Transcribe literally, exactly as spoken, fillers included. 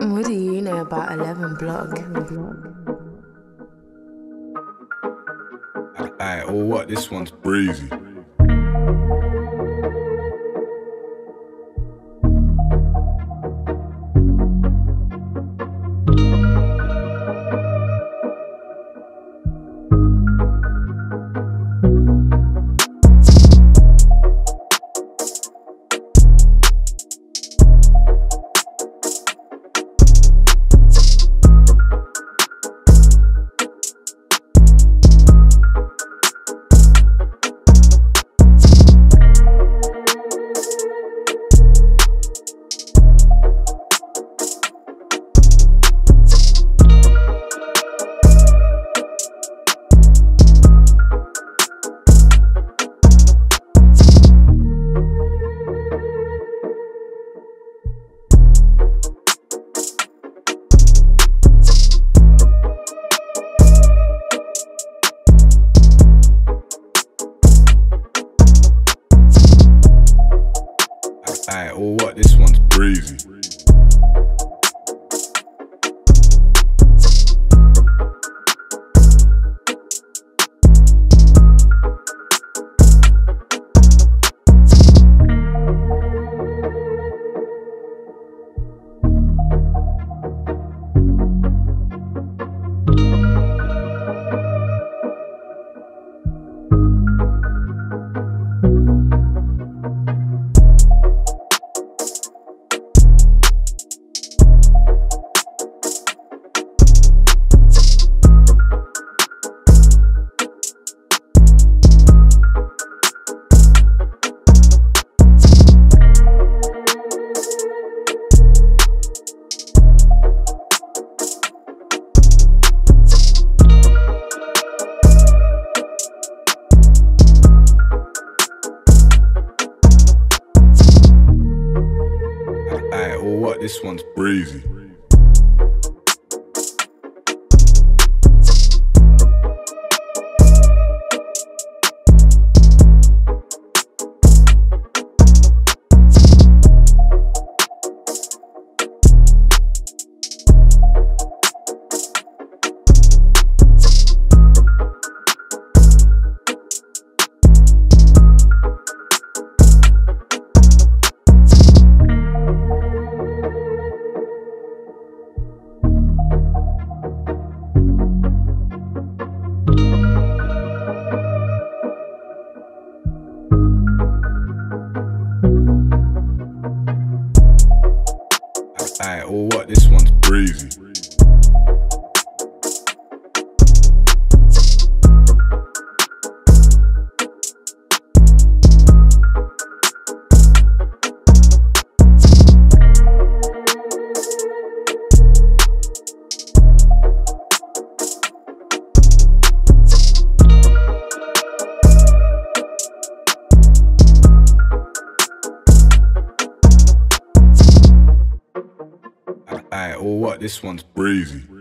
What do you know about eleven block? Alright, or what? This one's breezy. Alright, or what? This one's breezy. Alright, or what? This one's breezy. Alright, or what? This one's breezy. Alright, or what? This one's breezy.